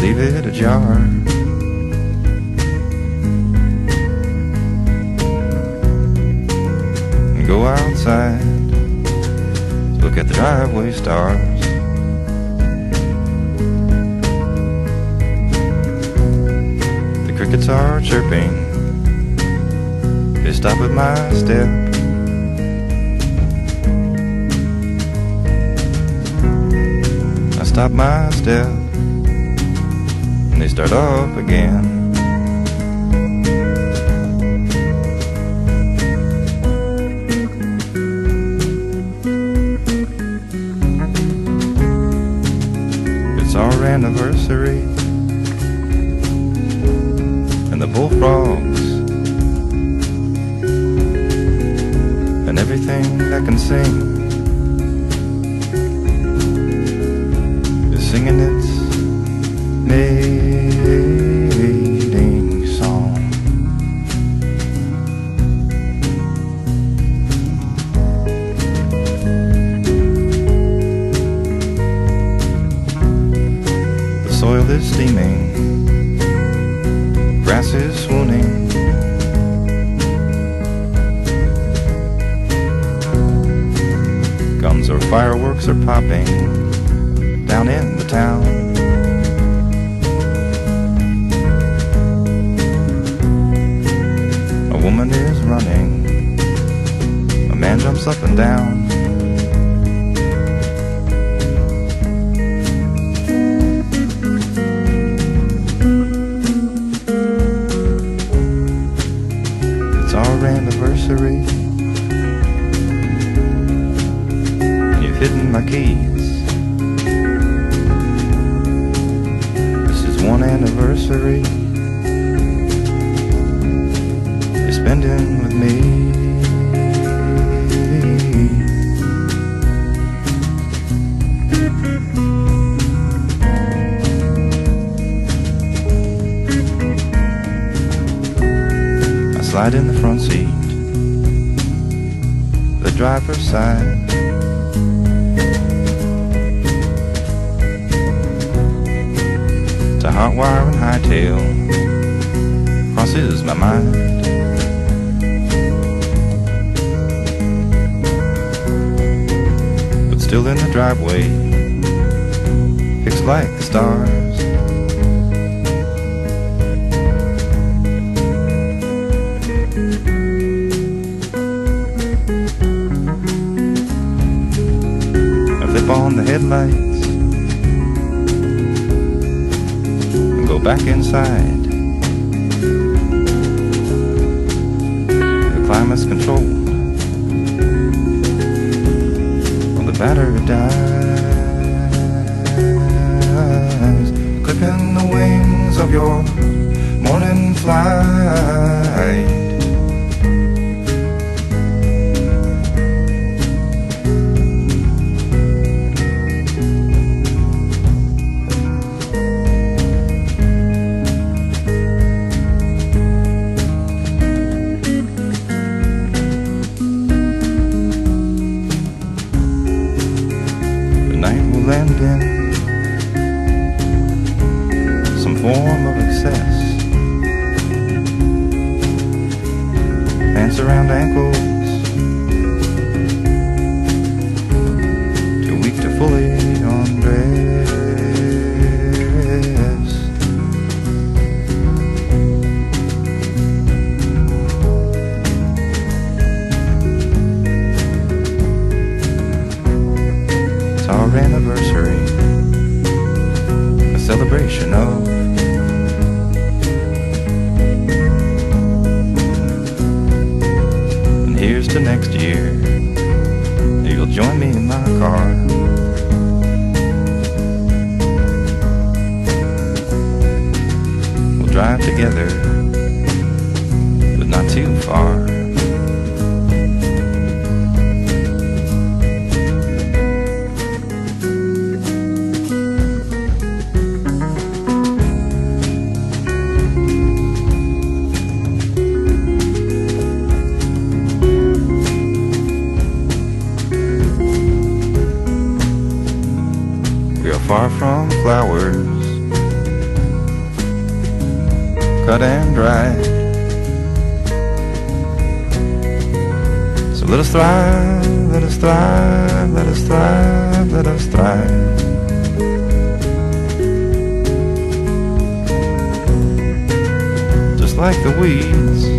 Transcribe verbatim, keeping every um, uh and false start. leave it ajar. Go outside, look at the driveway stars. The crickets are chirping, they stop at my step. I stop my step, and they start up again. It's our anniversary, and the bullfrogs, and everything that can sing is singing its mating song. The soil is steaming, grass is swooning, guns or fireworks are popping down in the town. A woman is running, a man jumps up and down. And you've hidden my keys. This is one anniversary you're spending with me. I slide in the front seat, driver's side. To hot wire and hightail crosses my mind. But still in the driveway, fixed like the stars. On the headlights and go back inside. The climate's controlled, well, the battery dies. Clipping the wings of your morning flight. Landing some form of excess, pants around ankles, too weak to fully anniversary, a celebration of and here's to next year, you'll join me in my car. We'll drive together, but not too far. Far from flowers, cut and dried. So let us thrive, let us thrive, let us thrive, let us thrive. Just like the weeds